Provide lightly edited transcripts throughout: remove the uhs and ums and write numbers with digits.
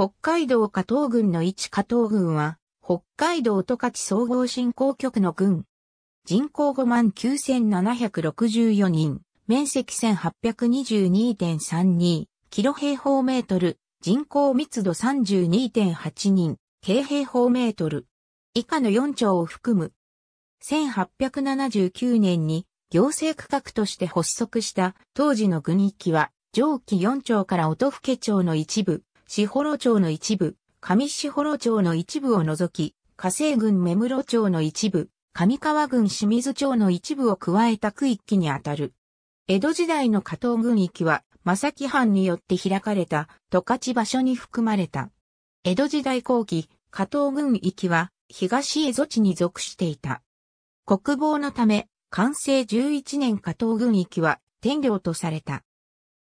北海道加藤郡の一加藤郡は、北海道十勝総合振興局の郡。人口 59,764 人、面積 1822.32 キロ平方メートル、人口密度 32.8 人、京平方メートル。以下の4町を含む。1879年に行政区画として発足した当時の郡域は、上記4町から音更町の一部、士幌町の一部、上士幌町の一部を除き、加西郡芽室町の一部、上川郡清水町の一部を加えた区域にあたる。江戸時代の加藤郡域は、正木藩によって開かれた十勝場所に含まれた。江戸時代後期、加藤郡域は東蝦夷地に属していた。国防のため、寛政11年加藤郡域は天領とされた。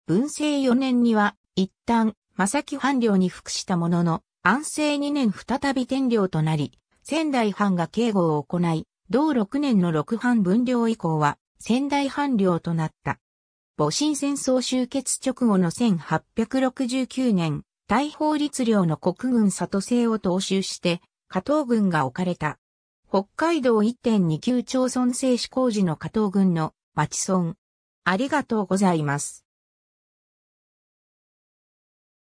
文政4年には、一旦、正木藩領に服したものの、安政2年再び天領となり、仙台藩が警護を行い、同6年の六藩分領以降は、仙台藩領となった。戊辰戦争終結直後の1869年、大宝律令の国軍里制を踏襲して、加藤郡が置かれた。北海道 1.29 町村制施行時の加藤郡の町村。ありがとうございます。